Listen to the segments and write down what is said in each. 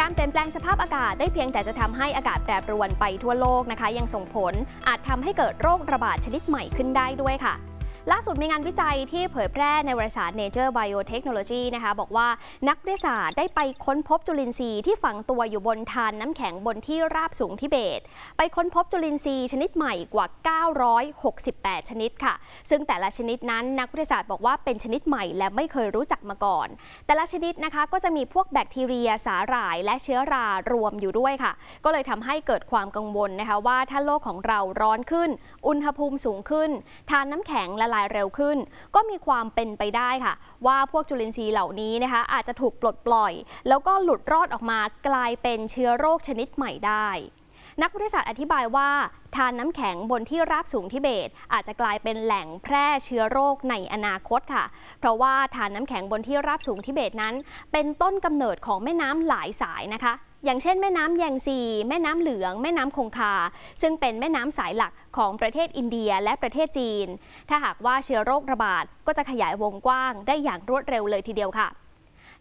การเปลี่ยนแปลงสภาพอากาศได้เพียงแต่จะทำให้อากาศแปรปรวนไปทั่วโลกนะคะยังส่งผลอาจทำให้เกิดโรคระบาดชนิดใหม่ขึ้นได้ด้วยค่ะล่าสุดมีงานวิจัยที่เผยแพร่ในวารสาร Nature Biotechnology นะคะบอกว่านักวิทยาศาสตร์ได้ไปค้นพบจุลินทรีย์ที่ฝังตัวอยู่บนธารน้ำแข็งบนที่ราบสูงทิเบตไปค้นพบจุลินทรีย์ชนิดใหม่กว่า968ชนิดค่ะซึ่งแต่ละชนิดนั้นนักวิทยาศาสตร์บอกว่าเป็นชนิดใหม่และไม่เคยรู้จักมาก่อนแต่ละชนิดนะคะก็จะมีพวกแบคทีเรียสาหร่ายและเชื้อรารวมอยู่ด้วยค่ะก็เลยทำให้เกิดความกังวลนะคะว่าถ้าโลกของเราร้อนขึ้นอุณหภูมิสูงขึ้นธารน้ำแข็งละลายเร็วขึ้นก็มีความเป็นไปได้ค่ะว่าพวกจุลินทรีย์เหล่านี้นะคะอาจจะถูกปลดปล่อยแล้วก็หลุดรอดออกมากลายเป็นเชื้อโรคชนิดใหม่ได้นักวิทยาศาสตร์อธิบายว่าธารน้ำแข็งบนที่ราบสูงทิเบตอาจจะกลายเป็นแหล่งแพร่เชื้อโรคในอนาคตค่ะเพราะว่าธารน้ำแข็งบนที่ราบสูงทิเบตนั้นเป็นต้นกำเนิดของแม่น้ำหลายสายนะคะอย่างเช่นแม่น้ำแยงซีแม่น้ำเหลืองแม่น้ำคงคาซึ่งเป็นแม่น้ำสายหลักของประเทศอินเดียและประเทศจีนถ้าหากว่าเชื้อโรคระบาดก็จะขยายวงกว้างได้อย่างรวดเร็วเลยทีเดียวค่ะ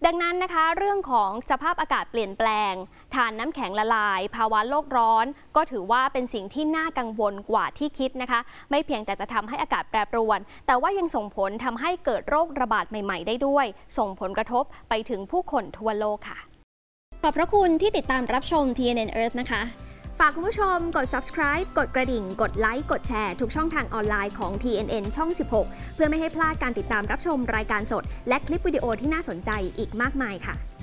ดังนั้นนะคะเรื่องของสภาพอากาศเปลี่ยนแปลงธารน้ำแข็งละลายภาวะโลกร้อนก็ถือว่าเป็นสิ่งที่น่ากังวลกว่าที่คิดนะคะไม่เพียงแต่จะทำให้อากาศแปรปรวนแต่ว่ายังส่งผลทำให้เกิดโรคระบาดใหม่ๆได้ด้วยส่งผลกระทบไปถึงผู้คนทั่วโลกค่ะขอบพระคุณที่ติดตามรับชม TNN Earth นะคะฝากคุณผู้ชมกด subscribe กดกระดิ่งกดไลค์กดแชร์ทุกช่องทางออนไลน์ของ TNN ช่อง 16 เพื่อไม่ให้พลาดการติดตามรับชมรายการสดและคลิปวิดีโอที่น่าสนใจอีกมากมายค่ะ